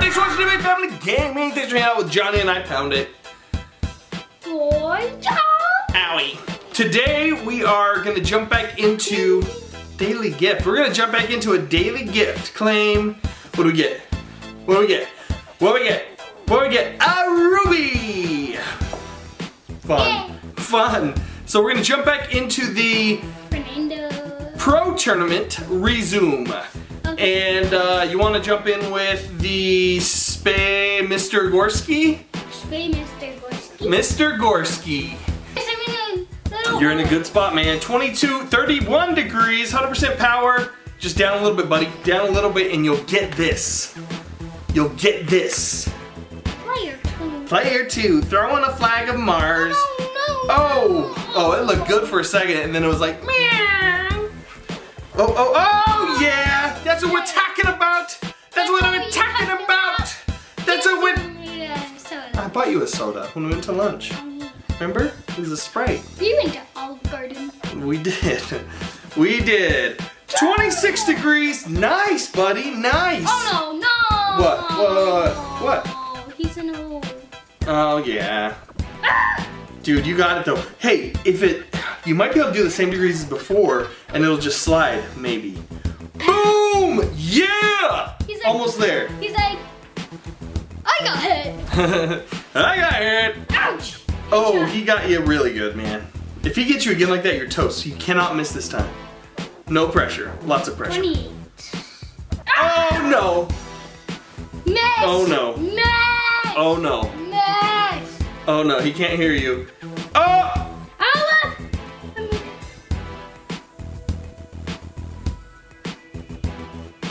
Thanks for watching Anime Family Gaming. Thanks for hanging out with Johnny and I found it. Boy, John. Owie. Today we are gonna jump back into daily gift. We're gonna jump back into a daily gift claim. What do we get? What do we get? What do we get? What do we get? A ruby. Fun. Yay. Fun. So we're gonna jump back into the Fernando Pro Tournament resume. Okay. And you want to jump in with the mr Gorsky? Mr Gorsky. Mr Gorsky. You're in a good spot, man. 22, 31 degrees, 100% power. Just down a little bit, buddy. Down a little bit, and you'll get this. You'll get this. Player 2. Player 2, throwing a flag of Mars. Oh, no, no, no. Oh, it looked good for a second, and then it was like, meow. Oh, oh, oh, yeah. That's what we're talking about. That's what I'm talking about. That's what we're... I bought you a soda when we went to lunch. Remember? It was a Sprite. We went to Olive Garden. We did. We did. 26 degrees. Nice, buddy. Nice. Oh, no, no. What? Oh, he's in a hole. Oh, yeah. Ah! Dude, you got it, though. Hey, if it... You might be able to do the same degrees as before, and it'll just slide, maybe. Boom! Yeah! He's like, almost there. He's like... I got hit. I got hit. Ouch! Oh, he got you really good, man. If he gets you again like that, you're toast. You cannot miss this time. No pressure. Lots of pressure. 28. Oh, no. Miss. Oh, no. Miss. Oh, no. Miss. Oh, no. He can't hear you. Oh! Olive!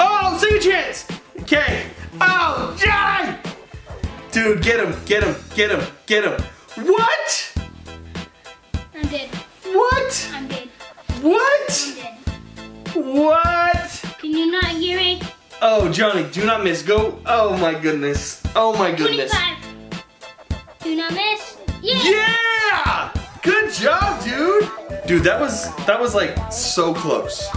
Oh, second chance. Okay. Oh, Johnny! Dude, get him. Get him. Get him. Get him. What? I'm dead. What? I'm dead. What? I'm dead. What? Can you not hear me? Oh, Johnny, do not miss. Go. Oh, my goodness. Oh, my goodness. 25. Do not miss. Yeah! Yeah! Good job, dude. Dude, that was like so close.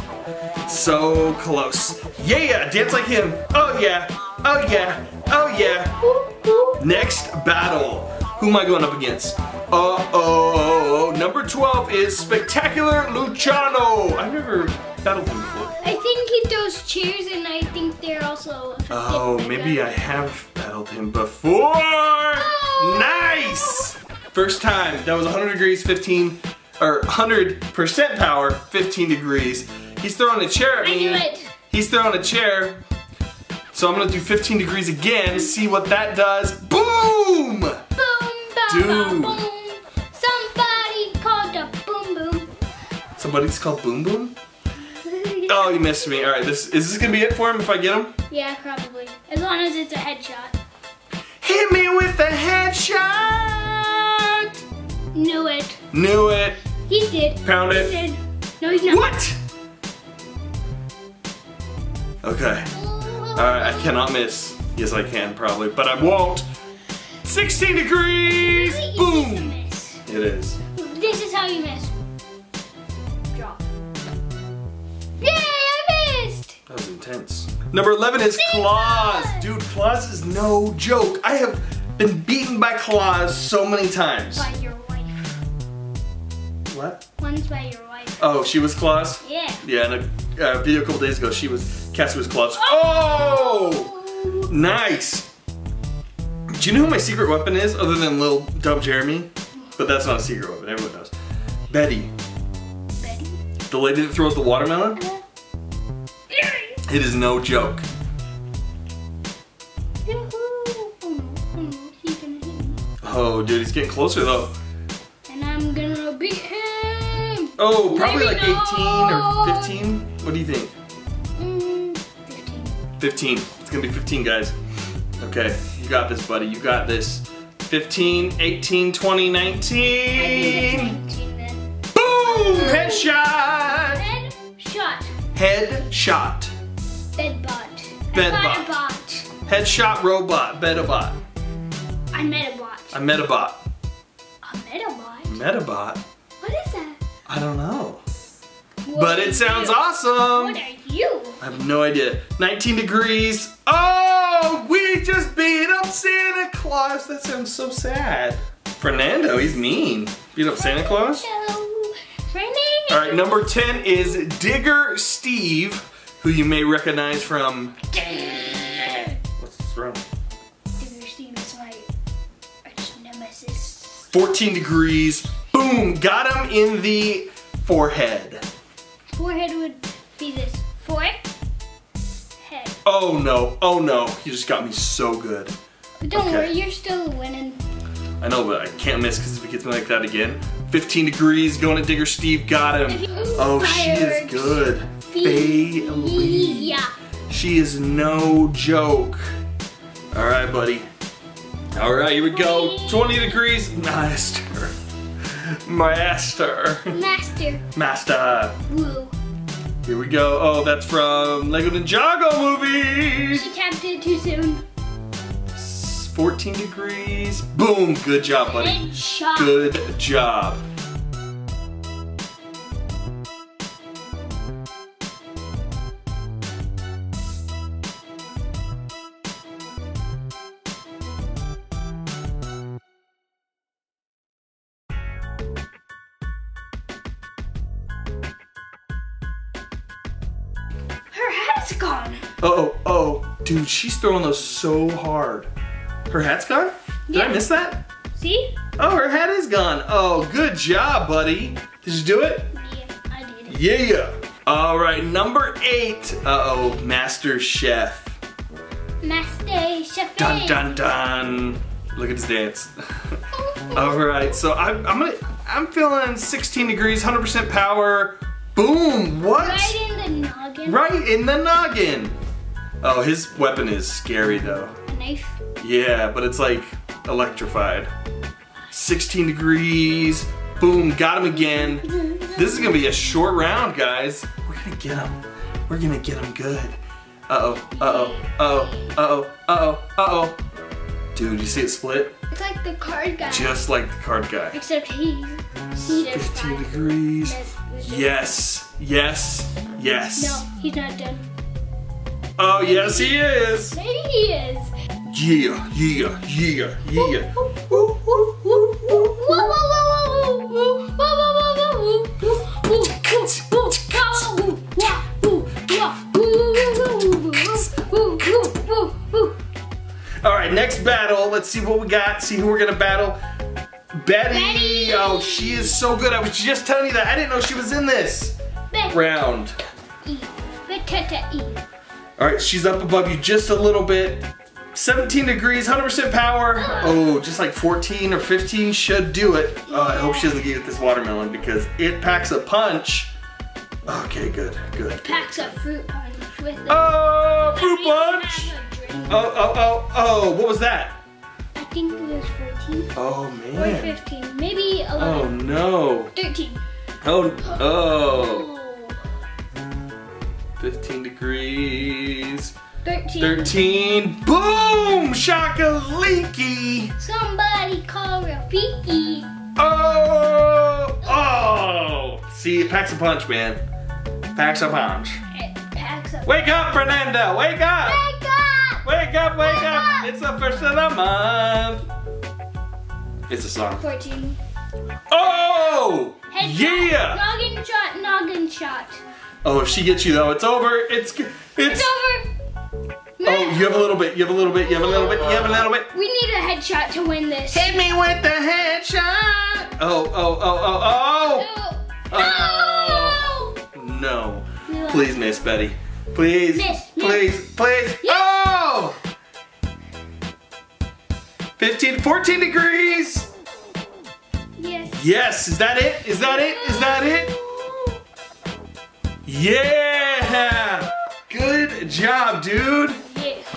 So close. Yeah, dance like him. Oh, yeah. Oh, yeah. Oh, yeah. Next battle. Who am I going up against? Uh-oh. Number 12 is Spectacular Luciano. I've never battled him before. I think he throws chairs and I think they're also... Oh, maybe I have battled him before. Oh. Nice. First time. That was 100 degrees, 15, or 100% power, 15 degrees. He's throwing a chair at me. I knew it. He's throwing a chair. So I'm going to do 15 degrees again, see what that does. Boom. Dude. Boom, boom. Somebody called a boom boom. Somebody's called boom boom? Oh, you missed me. Alright, is this gonna be it for him if I get him? Yeah, probably. As long as it's a headshot. Hit me with a headshot! Knew it. Knew it. He did. Pound it. He did. No, he's not. What? Okay. Alright, I cannot miss. Yes, I can probably, but I won't. 16 degrees! Really boom! It is. This is how you miss. Drop. Yay, I missed! That was intense. Number 11 is Claus. Dude, Claus is no joke. I have been beaten by Claus so many times. By your wife. What? One's by your wife. Oh, she was Claus? Yeah. Yeah, and a video a couple days ago, Cassie was Claus. Oh! Nice! Do you know who my secret weapon is, other than Lil Dump Jeremy? But that's not a secret weapon, everyone knows. Betty. Betty? The lady that throws the watermelon? It is no joke. Oh, dude, he's getting closer, though. And I'm gonna beat him! Oh, probably maybe like 18 or 15? What do you think? 15. 15. It's gonna be 15, guys. Okay. You got this, buddy. You got this. 15, 18, 20, 19. 19 then. Boom! Headshot! Headshot. Headshot. Bedbot. Bedbot. Bedbot. Headshot robot. Bedabot. I metabot. I metabot. A metabot? Metabot? What is that? I don't know. What but it sounds awesome. What are you? I have no idea. 19 degrees. Oh! We just Santa Claus, that sounds so sad. Fernando, he's mean. Beat up Santa Claus? Fernando. All right, number 10 is Digger Steve, who you may recognize from... What's wrong? Digger Steve is my arch nemesis. 14 degrees. Boom, got him in the forehead. Forehead would be this. Forehead. Oh no, oh no. You just got me so good. But don't worry, you're still winning. I know, but I can't miss because if it gets me like that again. 15 degrees, going to Digger Steve, got him. Oh, she is good. Bailey. She is no joke. All right, buddy. All right, here we go. 20 degrees, master. Master. Master. Master. Woo. Here we go. Oh, that's from Lego Ninjago movie. She tapped it too soon. 14 degrees. Boom. Good job, buddy. Good job. Good job. Her hat's gone. Uh-oh. Oh, dude, she's throwing those so hard. Her hat's gone? Did I miss that? See? Oh, her hat is gone. Oh, good job, buddy. Did you do it? Yeah, I did it. Yeah. All right, number 8. Uh-oh, Master Chef. Master Chef. Dun, dun, dun. Look at his dance. All right, so I'm feeling 16 degrees, 100% power. Boom, what? Right in the noggin. Right in the noggin. Oh, his weapon is scary, though. A knife? Yeah, but it's like electrified. 16 degrees. Boom, got him again. This is gonna be a short round, guys. We're gonna get him. We're gonna get him good. Uh-oh, uh-oh, uh-oh, uh-oh, uh-oh, uh-oh. Dude, you see it split? It's like the card guy. Just like the card guy. Except he 15 degrees. Yes, yes, yes. No, he's not done. Oh, yes, he is. Maybe he is. Yeah, yeah, yeah, yeah. All right, next battle. Let's see what we got. See who we're gonna battle. Betty. Oh, she is so good. I was just telling you that. I didn't know she was in this round. All right, she's up above you just a little bit. 17 degrees, 100% power. Oh, just like 14 or 15 should do it. Oh, I hope she doesn't get this watermelon because it packs a punch. Okay, good, good. It packs a fruit punch with it. Oh, fruit punch! Oh, oh, oh, oh, what was that? I think it was 14. Oh, man. Or 15, maybe 11. Oh, no. 13. Oh, oh. 15 degrees. 13. Boom! Shaka-leaky! Somebody call Rafiki. Oh! Oh! See, it packs a punch, man. Packs a punch. It packs a punch. Wake up, Fernando! Wake up! Wake up! Wake up, wake up! It's the first of the month. It's a song. 14. Oh! Head shot. Noggin shot, noggin shot. Oh, if she gets you, though, it's over. It's over. Oh, you have a little bit, you have a little bit, you have a little bit, you have a little bit. We need a headshot to win this. Hit me with the headshot. Oh, oh, oh, oh, oh. No. No. No. Please, Miss Betty. Please. Miss, please, miss. Please. Yes. Oh! 15, 14 degrees. Yes. Yes, is that it? Is that it? Is that it? Yeah. Good job, dude.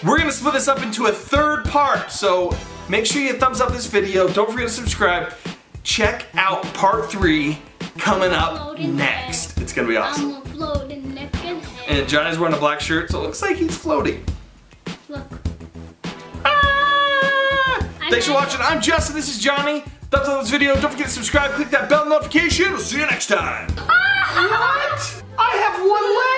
We're gonna split this up into a third part, so make sure you thumbs up this video. Don't forget to subscribe. Check out part 3 coming up next. It's gonna be awesome. I'm floating neck and head. And Johnny's wearing a black shirt, so it looks like he's floating. Look. Ah! Thanks for watching. I'm Justin, this is Johnny. Thumbs up this video. Don't forget to subscribe, click that bell notification. We'll see you next time. What? I have one left.